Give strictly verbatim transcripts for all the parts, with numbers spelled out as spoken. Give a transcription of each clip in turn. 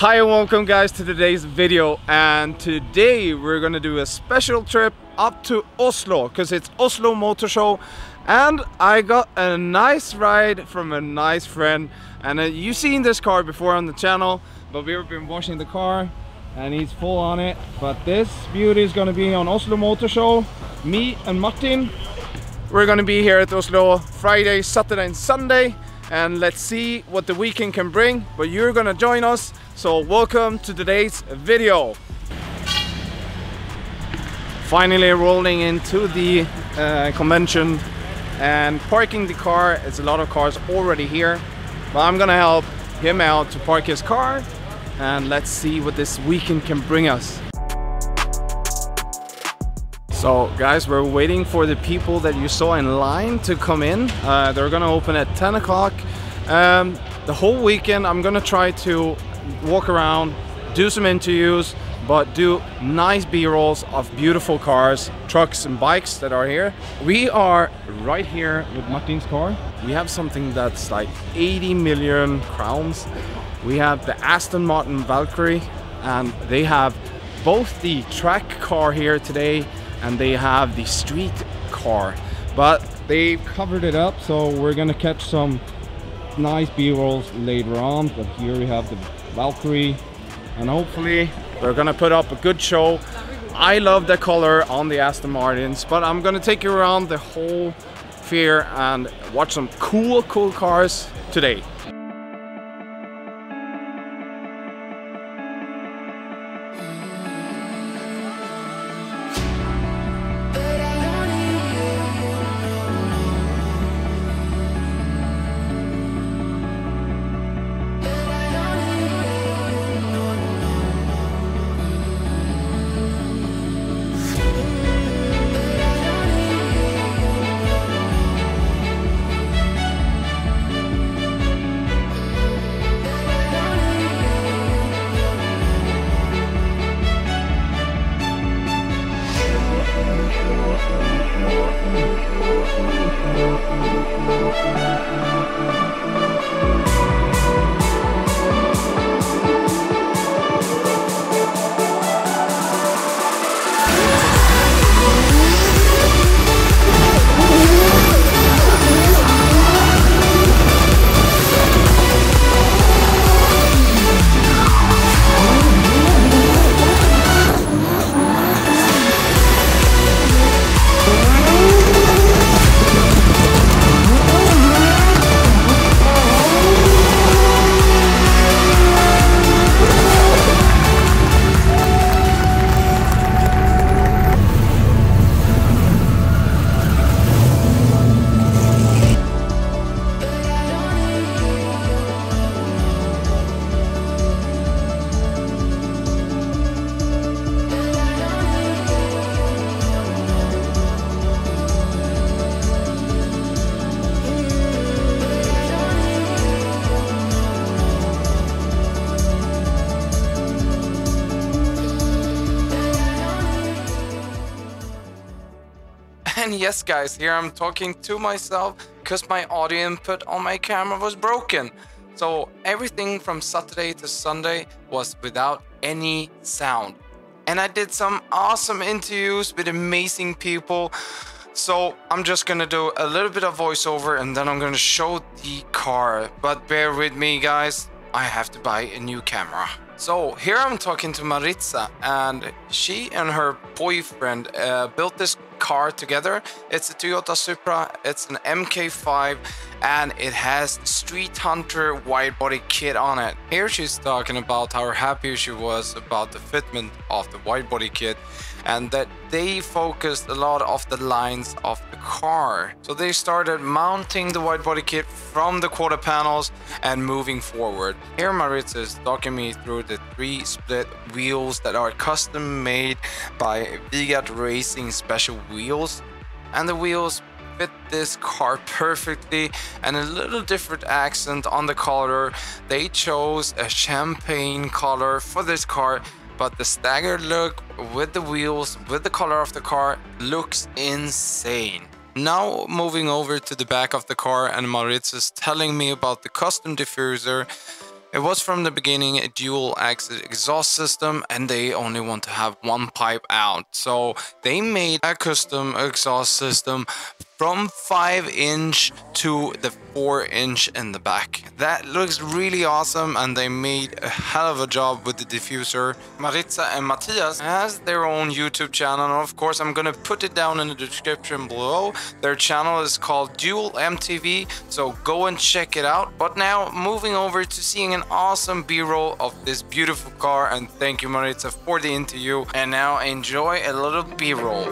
Hi and welcome guys to today's video, and today we're gonna do a special trip up to Oslo because it's Oslo Motor Show, and I got a nice ride from a nice friend. And uh, you've seen this car before on the channel, but we've been washing the car and he's full on it. But this beauty is gonna be on Oslo Motor Show. Me and Martin, we're gonna be here at Oslo Friday, Saturday and Sunday, and let's see what the weekend can bring, but you're gonna join us. So welcome to today's video. Finally rolling into the uh, convention and parking the car. It's a lot of cars already here, but I'm gonna help him out to park his car, and let's see what this weekend can bring us. So guys, we're waiting for the people that you saw in line to come in. Uh, they're gonna open at ten o'clock. Um, the whole weekend I'm gonna try to walk around, do some interviews, but do nice B-rolls of beautiful cars, trucks and bikes that are here. We are right here with Martin's car. We have something that's like eighty million crowns. We have the Aston Martin Valkyrie, and they have both the track car here today and they have the street car, but they covered it up, so we're gonna catch some nice b-rolls later on. But here we have the Valkyrie, and hopefully they're gonna put up a good show. I love the color on the Aston Martins, but I'm gonna take you around the whole fair and watch some cool cool cars today. And yes guys, here I'm talking to myself because my audio input on my camera was broken. So everything from Saturday to Sunday was without any sound. And I did some awesome interviews with amazing people. So I'm just gonna do a little bit of voiceover and then I'm gonna show the car. But bear with me guys, I have to buy a new camera. So here I'm talking to Maritza, and she and her boyfriend uh, built this car together. It's a Toyota Supra, it's an M K five, and it has Street Hunter wide body kit on it. Here she's talking about how happy she was about the fitment of the wide body kit, and that they focused a lot of the lines of the car. So they started mounting the wide body kit from the quarter panels and moving forward. Here Maritza is talking me through the three split wheels that are custom made by Veget Racing Special Wheels, and the wheels fit this car perfectly, and a little different accent on the color. They chose a champagne color for this car, but the staggered look with the wheels, with the color of the car, looks insane. Now moving over to the back of the car, and Maritza is telling me about the custom diffuser It was from the beginning a dual exit exhaust system, and they only want to have one pipe out. So they made a custom exhaust system from five inch to the four inch in the back. That looks really awesome, and they made a hell of a job with the diffuser. Maritza and Mathias has their own YouTube channel, and of course I'm gonna put it down in the description below. Their channel is called Dual M T V, so go and check it out. But now moving over to seeing an awesome B-roll of this beautiful car, and thank you Maritza for the interview, and now enjoy a little B-roll.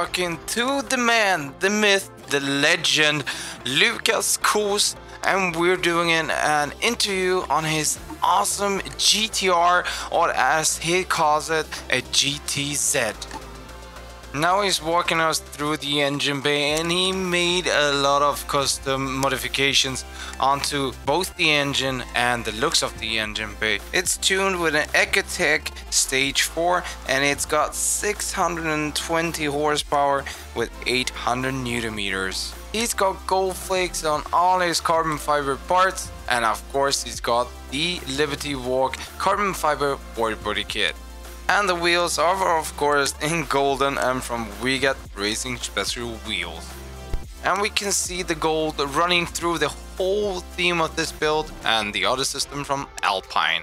Talking to the man, the myth, the legend, Lukas Kuhs, and we're doing an, an interview on his awesome G T R, or as he calls it, a G T Z. Now he's walking us through the engine bay, and he made a lot of custom modifications onto both the engine and the looks of the engine bay. It's tuned with an Ecotec stage four, and it's got six hundred twenty horsepower with eight hundred newton meters. He's got gold flakes on all his carbon fiber parts, and of course he's got the Liberty Walk carbon fiber board body kit. And the wheels are of course in golden and from Veget Racing Special Wheels. And we can see the gold running through the whole theme of this build, and the other system from Alpine.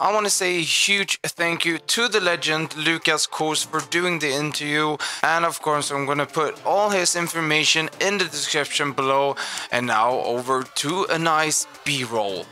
I want to say a huge thank you to the legend Lukas Kuhs for doing the interview, and of course I'm going to put all his information in the description below. And now over to a nice B-roll.